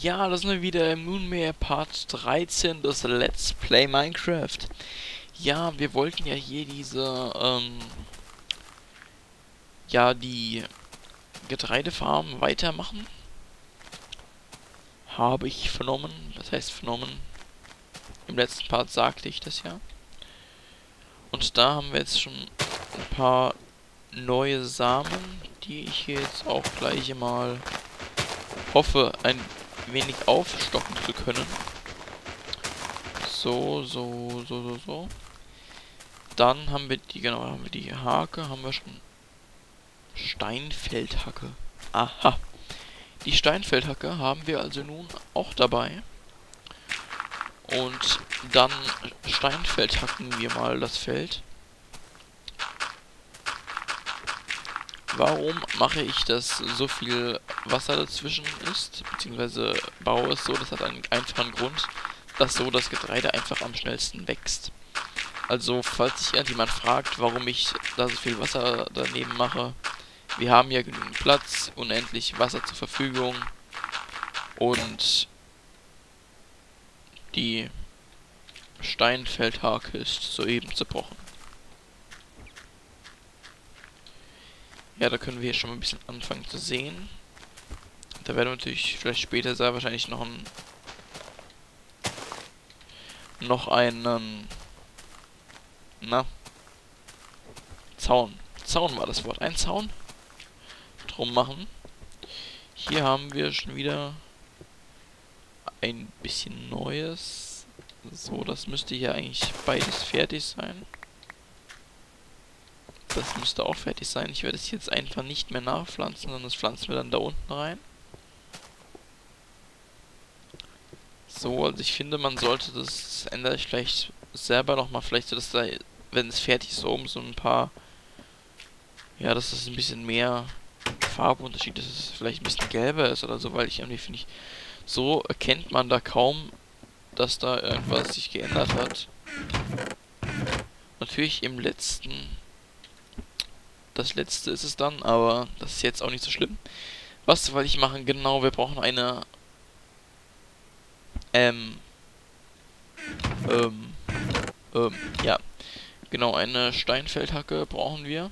Ja, das sind wir wieder im nunmehr Part 13 des Let's Play Minecraft. Ja, wir wollten ja hier diese, die Getreidefarm weitermachen. Habe ich vernommen. Was heißt vernommen? Im letzten Part sagte ich das ja. Und da haben wir jetzt schon ein paar neue Samen, die ich hier jetzt auch gleich mal hoffe, ein wenig aufstocken zu können. So. Dann haben wir die, Hake, haben wir schon. Steinfeldhacke. Aha. Die Steinfeldhacke haben wir also nun auch dabei. Und dann Steinfeldhacken wir mal das Feld. Warum mache ich, dass so viel Wasser dazwischen ist, beziehungsweise baue es so? Das hat einen einfachen Grund, dass so das Getreide einfach am schnellsten wächst. Also, falls sich irgendjemand fragt, warum ich da so viel Wasser daneben mache, wir haben ja genügend Platz, unendlich Wasser zur Verfügung und die Steinfeldhake ist soeben zerbrochen. Ja, da können wir hier schon mal ein bisschen anfangen zu sehen. Da werden wir natürlich vielleicht später sehr wahrscheinlich noch einen Zaun. Zaun war das Wort. Ein Zaun drum machen. Hier haben wir schon wieder ein bisschen Neues. So, das müsste hier eigentlich beides fertig sein. Das müsste auch fertig sein. Ich werde es jetzt einfach nicht mehr nachpflanzen, sondern das pflanzen wir dann da unten rein. So, also ich finde, man sollte das, ändere ich vielleicht selber nochmal, vielleicht so, dass da, wenn es fertig ist, oben so ein paar, ja, dass das ein bisschen mehr Farbunterschied ist, dass es vielleicht ein bisschen gelber ist oder so, weil ich irgendwie finde, so erkennt man da kaum, dass da irgendwas sich geändert hat. Natürlich im letzten... Das letzte ist es dann, aber das ist jetzt auch nicht so schlimm. Was soll ich machen? Genau, wir brauchen eine... ja. Genau, eine Steinfeldhacke brauchen wir.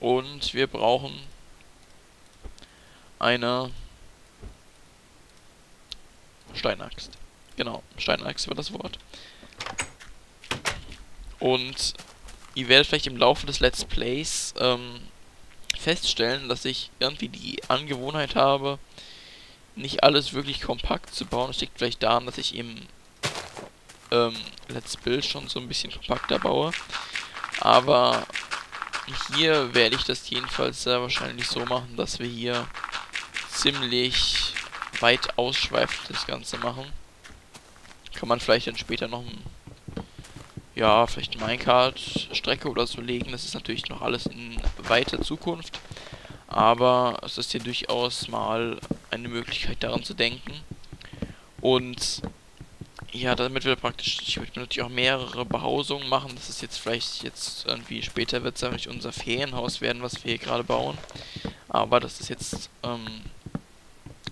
Und wir brauchen... eine... Steinaxt. Genau, Steinaxt war das Wort. Und... Ihr werdet vielleicht im Laufe des Let's Plays feststellen, dass ich irgendwie die Angewohnheit habe, nicht alles wirklich kompakt zu bauen. Das liegt vielleicht daran, dass ich im Let's Build schon so ein bisschen kompakter baue. Aber hier werde ich das jedenfalls sehr wahrscheinlich so machen, dass wir hier ziemlich weit ausschweifend das Ganze machen. Kann man vielleicht dann später noch... Ja, vielleicht Minecraft-Strecke oder so legen. Das ist natürlich noch alles in weiter Zukunft. Aber es ist hier durchaus mal eine Möglichkeit, daran zu denken. Und ja, damit wir praktisch... Ich würde natürlich auch mehrere Behausungen machen. Das ist jetzt vielleicht jetzt irgendwie... Später wird es nämlich unser Ferienhaus werden, was wir hier gerade bauen. Aber das ist jetzt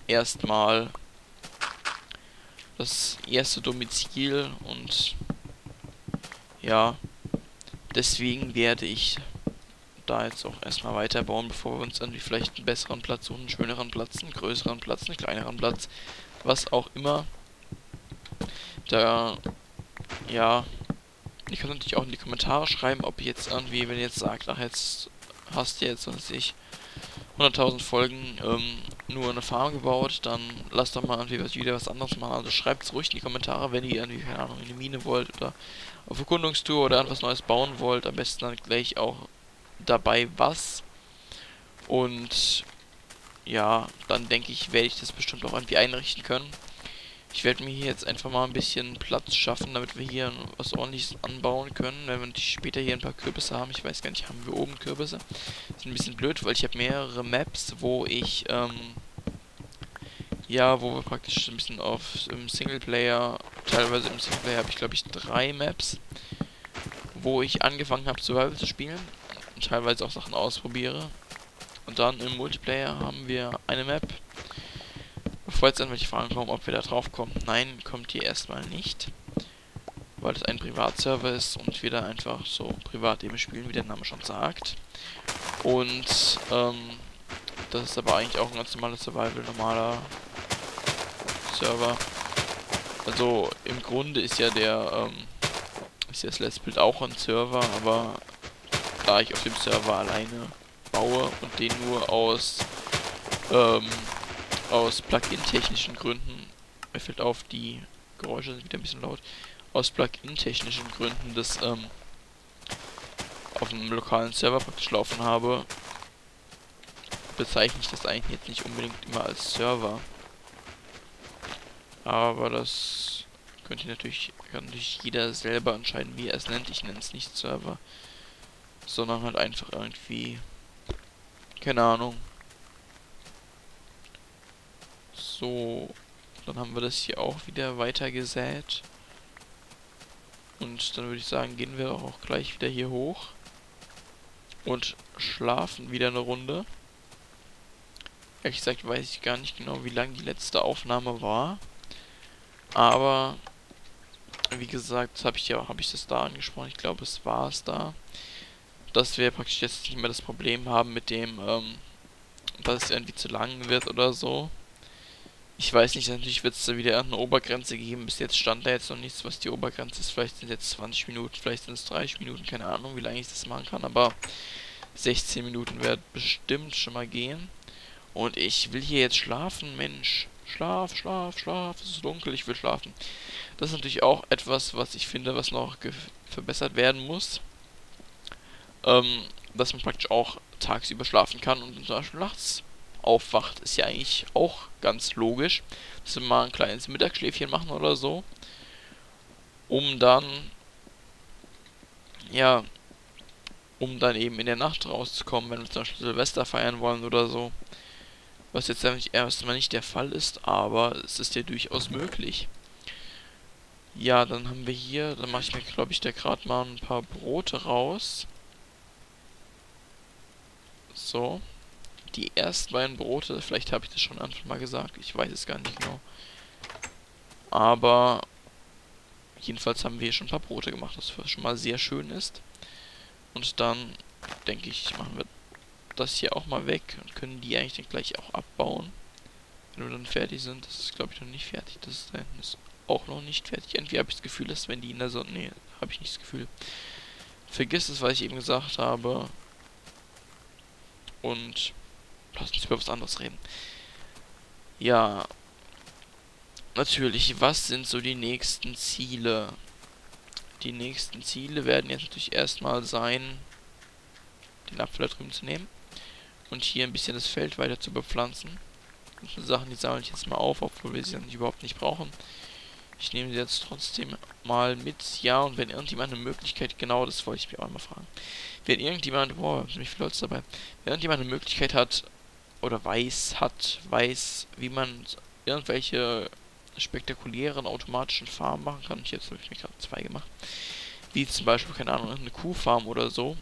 erstmal das erste Domizil und... Ja, deswegen werde ich da jetzt auch erstmal weiterbauen, bevor wir uns irgendwie vielleicht einen besseren Platz suchen, einen schöneren Platz, einen größeren Platz, einen kleineren Platz, was auch immer. Da, ja, ich kann natürlich auch in die Kommentare schreiben, ob ihr jetzt irgendwie, wenn ihr jetzt sagt, ach jetzt hast du jetzt, was weiß ich, 100.000 Folgen nur eine Farm gebaut, dann lasst doch mal irgendwie wieder was anderes machen. Also schreibt es ruhig in die Kommentare, wenn ihr irgendwie, keine Ahnung, eine Mine wollt oder auf Erkundungstour oder etwas Neues bauen wollt. Am besten dann gleich auch dabei was. Und ja, dann denke ich, werde ich das bestimmt auch irgendwie einrichten können. Ich werde mir hier jetzt einfach mal ein bisschen Platz schaffen, damit wir hier was ordentliches anbauen können. Wenn wir natürlich später hier ein paar Kürbisse haben, ich weiß gar nicht, haben wir oben Kürbisse? Das ist ein bisschen blöd, weil ich habe mehrere Maps, wo ich, wo wir praktisch ein bisschen auf im Singleplayer, teilweise im Singleplayer habe ich glaube ich 3 Maps, wo ich angefangen habe Survival zu spielen und teilweise auch Sachen ausprobiere. Und dann im Multiplayer haben wir eine Map, Bevor jetzt irgendwelche Fragen kommen, ob wir da drauf kommen. Nein, kommt hier erstmal nicht. Weil das ein Privatserver ist und wir da einfach so privat eben spielen, wie der Name schon sagt. Und das ist aber eigentlich auch ein ganz normales Survival, normaler Server. Also im Grunde ist ja der ist ja das Let's Build auch ein Server, aber da ich auf dem Server alleine baue und den nur aus plugin-technischen Gründen, mir fällt auf, die Geräusche sind wieder ein bisschen laut, aus plugin-technischen Gründen das auf einem lokalen Server praktisch laufen habe, bezeichne ich das eigentlich jetzt nicht unbedingt immer als Server. Aber das könnte natürlich, kann natürlich jeder selber entscheiden, wie er es nennt. Ich nenne es nicht Server, sondern halt einfach irgendwie, keine Ahnung. So, dann haben wir das hier auch wieder weiter gesät. Und dann würde ich sagen, gehen wir auch gleich wieder hier hoch und schlafen wieder eine Runde. Ehrlich gesagt weiß ich gar nicht genau, wie lang die letzte Aufnahme war. Aber, wie gesagt, habe ich das da angesprochen, ich glaube es war es da, dass wir praktisch jetzt nicht mehr das Problem haben mit dem, dass es irgendwie zu lang wird oder so. Ich weiß nicht, natürlich wird es da wieder eine Obergrenze geben, bis jetzt stand da jetzt noch nichts, was die Obergrenze ist, vielleicht sind es jetzt 20 Minuten, vielleicht sind es 30 Minuten, keine Ahnung, wie lange ich das machen kann, aber 16 Minuten wird bestimmt schon mal gehen. Und ich will hier jetzt schlafen, Mensch. Schlaf, Schlaf, Schlaf, es ist dunkel, ich will schlafen. Das ist natürlich auch etwas, was ich finde, was noch verbessert werden muss. Dass man praktisch auch tagsüber schlafen kann und zum Beispiel nachts aufwacht, ist ja eigentlich auch ganz logisch. Dass wir mal ein kleines Mittagsschläfchen machen oder so, um dann, ja, eben in der Nacht rauszukommen, wenn wir zum Beispiel Silvester feiern wollen oder so. Was jetzt erstmal nicht der Fall ist, aber es ist ja durchaus möglich. Ja, dann haben wir hier, dann mache ich mir, glaube ich, da gerade mal ein paar Brote raus. So. Die ersten beiden Brote, vielleicht habe ich das schon am Anfang mal gesagt, ich weiß es gar nicht genau. Aber jedenfalls haben wir hier schon ein paar Brote gemacht, was schon mal sehr schön ist. Und dann, denke ich, machen wir das hier auch mal weg und können die eigentlich dann gleich auch abbauen, wenn wir dann fertig sind. Das ist, glaube ich, noch nicht fertig. Das ist, da hinten ist auch noch nicht fertig. Irgendwie habe ich das Gefühl, dass wenn die in der Sonne... Nee, habe ich nicht das Gefühl. Vergiss das, was ich eben gesagt habe. Und lass uns über was anderes reden. Ja. Natürlich, was sind so die nächsten Ziele? Die nächsten Ziele werden jetzt natürlich erstmal sein, den Apfel da drüben zu nehmen und hier ein bisschen das Feld weiter zu bepflanzen. Das sind Sachen, die sammle ich jetzt mal auf, obwohl wir sie dann überhaupt nicht brauchen. Ich nehme sie jetzt trotzdem mal mit, ja, und wenn irgendjemand eine Möglichkeit, genau das wollte ich mir auch mal fragen, wenn irgendjemand, boah, sind nicht viele Leute dabei, wenn irgendjemand eine Möglichkeit hat oder weiß, wie man irgendwelche spektakulären automatischen Farmen machen kann, ich jetzt habe ich mir gerade zwei gemacht, wie zum Beispiel, keine Ahnung, eine Kuhfarm oder so.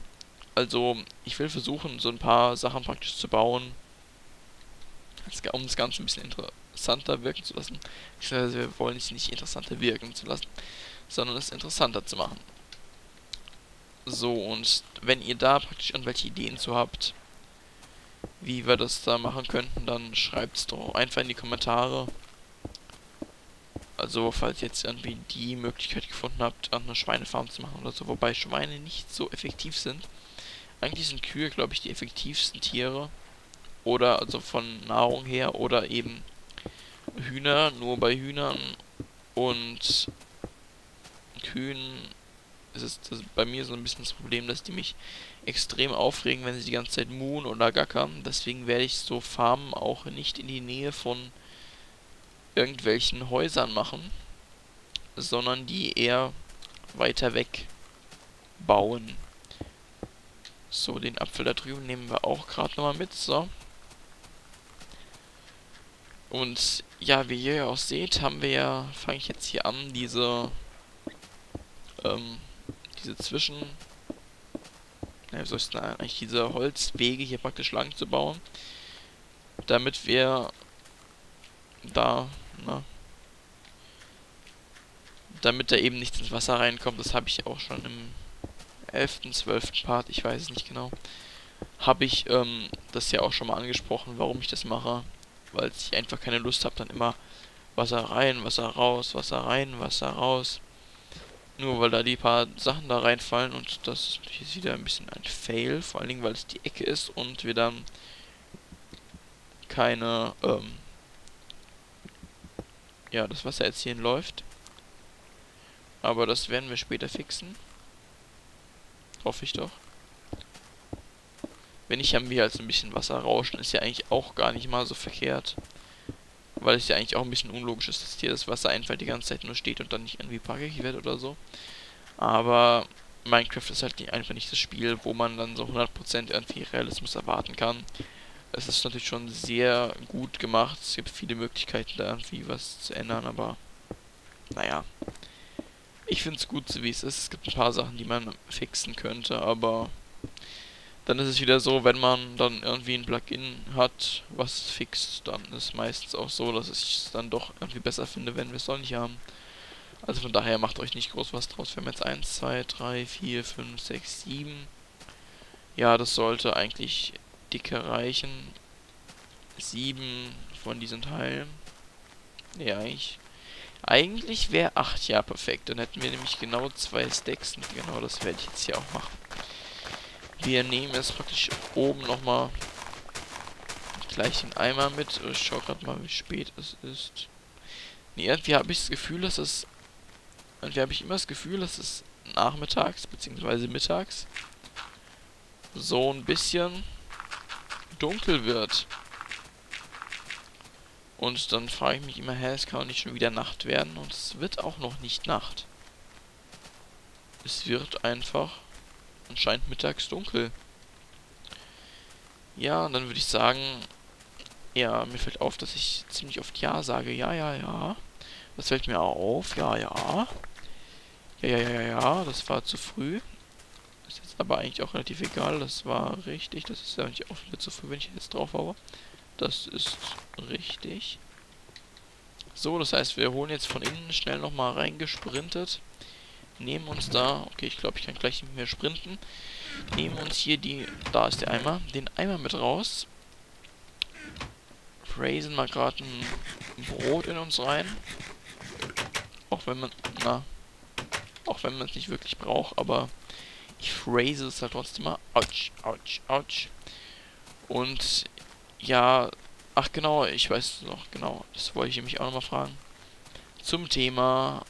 Also, ich will versuchen, so ein paar Sachen praktisch zu bauen, um das Ganze ein bisschen interessanter wirken zu lassen. Ich sage, wir wollen es nicht interessanter wirken zu lassen, sondern es interessanter zu machen. So, und wenn ihr da praktisch irgendwelche Ideen zu habt, wie wir das da machen könnten, dann schreibt es doch einfach in die Kommentare. Also, falls ihr jetzt irgendwie die Möglichkeit gefunden habt, eine Schweinefarm zu machen oder so, wobei Schweine nicht so effektiv sind. Eigentlich sind Kühe, glaube ich, die effektivsten Tiere. Oder, also von Nahrung her, oder eben Hühner, nur bei Hühnern und Kühen ist es bei mir so ein bisschen das Problem, dass die mich extrem aufregen, wenn sie die ganze Zeit muhen oder gackern. Deswegen werde ich so Farmen auch nicht in die Nähe von irgendwelchen Häusern machen, sondern die eher weiter weg bauen. So, den Apfel da drüben nehmen wir auch gerade nochmal mit, so. Und ja, wie ihr ja auch seht, haben wir ja, fange ich jetzt hier an, diese diese Holzwege hier praktisch lang zu bauen, damit wir da, ne? Damit da eben nichts ins Wasser reinkommt, das habe ich auch schon im 11., 12. Part, ich weiß es nicht genau, habe ich das ja auch schon mal angesprochen, warum ich das mache, weil ich einfach keine Lust habe, dann immer Wasser rein, Wasser raus, Wasser rein, Wasser raus, nur weil da die paar Sachen da reinfallen und das ist wieder ein bisschen ein Fail, vor allen Dingen, weil es die Ecke ist und wir dann keine, ja, das Wasser jetzt hierhin läuft. Aber das werden wir später fixen. Hoffe ich doch. Wenn nicht, haben wir halt so ein bisschen Wasser rauschen. Ist ja eigentlich auch gar nicht mal so verkehrt. Weil es ja eigentlich auch ein bisschen unlogisch ist, dass hier das Wasser einfach die ganze Zeit nur steht und dann nicht irgendwie parkig wird oder so. Aber Minecraft ist halt einfach nicht das Spiel, wo man dann so 100% irgendwie Realismus erwarten kann. Es ist natürlich schon sehr gut gemacht. Es gibt viele Möglichkeiten, da irgendwie was zu ändern, aber naja. Ich finde es gut, so wie es ist. Es gibt ein paar Sachen, die man fixen könnte, aber dann ist es wieder so, wenn man dann irgendwie ein Plugin hat, was fixt, dann ist es meistens auch so, dass ich es dann doch irgendwie besser finde, wenn wir es doch nicht haben. Also von daher macht euch nicht groß was draus. Wir haben jetzt 1, 2, 3, 4, 5, 6, 7. Ja, das sollte eigentlich dicke reichen. 7 von diesem Teil. Ja, eigentlich. Eigentlich wäre 8 ja perfekt. Dann hätten wir nämlich genau 2 Stacks. Und genau das werde ich jetzt hier auch machen. Wir nehmen jetzt praktisch oben nochmal gleich den Eimer mit. Ich schau gerade mal, wie spät es ist. Nee, irgendwie habe ich das Gefühl, dass es... Irgendwie habe ich immer das Gefühl, dass es nachmittags, beziehungsweise mittags so ein bisschen dunkel wird. Und dann frage ich mich immer, hä, es kann doch nicht schon wieder Nacht werden. Und es wird auch noch nicht Nacht. Es wird einfach anscheinend mittags dunkel. Ja, und dann würde ich sagen, ja, mir fällt auf, dass ich ziemlich oft ja sage. Ja, ja, ja. Das fällt mir auf. Ja, ja. Ja, ja, ja, ja. Das war zu früh. Ist jetzt aber eigentlich auch relativ egal. Das war richtig. Das ist ja eigentlich auch wieder zu früh, wenn ich jetzt drauf haue. Das ist richtig. So, das heißt, wir holen jetzt von innen schnell nochmal reingesprintet. Nehmen uns da... Okay, ich glaube, ich kann gleich nicht mehr sprinten. Nehmen uns hier die... Da ist der Eimer. Den Eimer mit raus. Raisen mal gerade ein Brot in uns rein. Auch wenn man... Na. Auch wenn man es nicht wirklich braucht, aber... Ich raise es halt trotzdem mal. Autsch, autsch, autsch. Und... Ja, ach genau, ich weiß noch genau, das wollte ich nämlich auch nochmal fragen. Zum Thema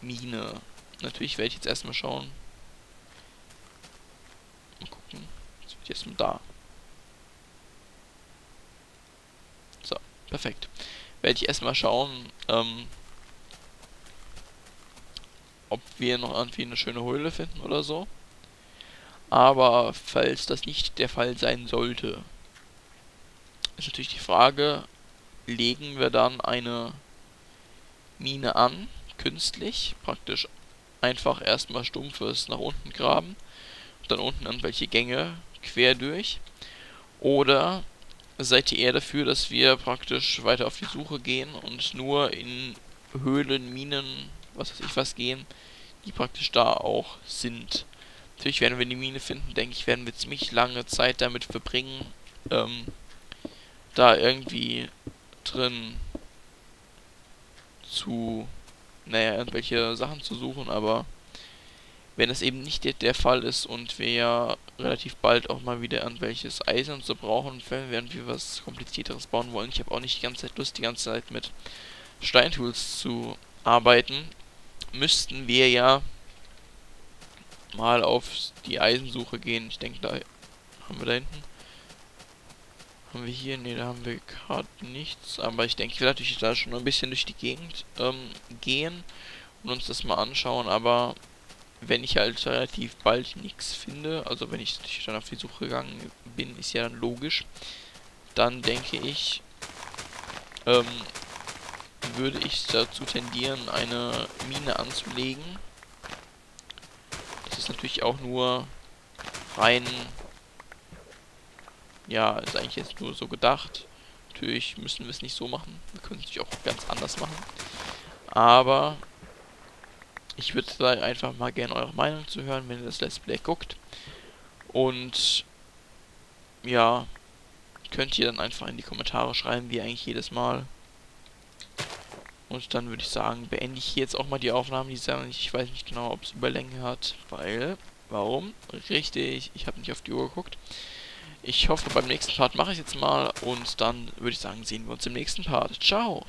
Mine. Natürlich werde ich jetzt erstmal schauen. Mal gucken, jetzt wird erstmal da. So, perfekt. Werde ich erstmal schauen, ob wir noch irgendwie eine schöne Höhle finden oder so. Aber falls das nicht der Fall sein sollte... Ist natürlich die Frage, legen wir dann eine Mine an, künstlich, praktisch einfach erstmal stumpfes nach unten graben und dann unten an welche Gänge quer durch, oder seid ihr eher dafür, dass wir praktisch weiter auf die Suche gehen und nur in Höhlen, Minen, was weiß ich was gehen, die praktisch da auch sind. Natürlich werden wir die Mine finden, denke ich, werden wir ziemlich lange Zeit damit verbringen, da irgendwie drin zu, naja, irgendwelche Sachen zu suchen, aber wenn das eben nicht der Fall ist und wir ja relativ bald auch mal wieder irgendwelches Eisen zu brauchen, wenn wir irgendwie was Komplizierteres bauen wollen, ich habe auch nicht die ganze Zeit Lust, die ganze Zeit mit Steintools zu arbeiten, müssten wir ja mal auf die Eisensuche gehen. Ich denke, da haben wir da hinten. Haben wir hier? Ne, da haben wir gerade nichts. Aber ich denke, ich werde natürlich da schon ein bisschen durch die Gegend gehen und uns das mal anschauen. Aber wenn ich halt relativ bald nichts finde, also wenn ich dann auf die Suche gegangen bin, ist ja dann logisch, dann denke ich, würde ich dazu tendieren, eine Mine anzulegen. Das ist natürlich auch nur rein... Ja, ist eigentlich jetzt nur so gedacht, Natürlich müssen wir es nicht so machen. Wir können es natürlich auch ganz anders machen. Aber ich würde da einfach mal gerne eure Meinung zu hören, wenn ihr das Let's Play guckt. Und ja, könnt ihr dann einfach in die Kommentare schreiben, wie eigentlich jedes Mal. Und dann würde ich sagen, beende ich hier jetzt auch mal die Aufnahme. Die sagen, ich weiß nicht genau, ob es Überlänge hat, weil... Warum? Richtig, ich habe nicht auf die Uhr geguckt. Ich hoffe, beim nächsten Part mache ich es jetzt mal. Und dann würde ich sagen, sehen wir uns im nächsten Part. Ciao!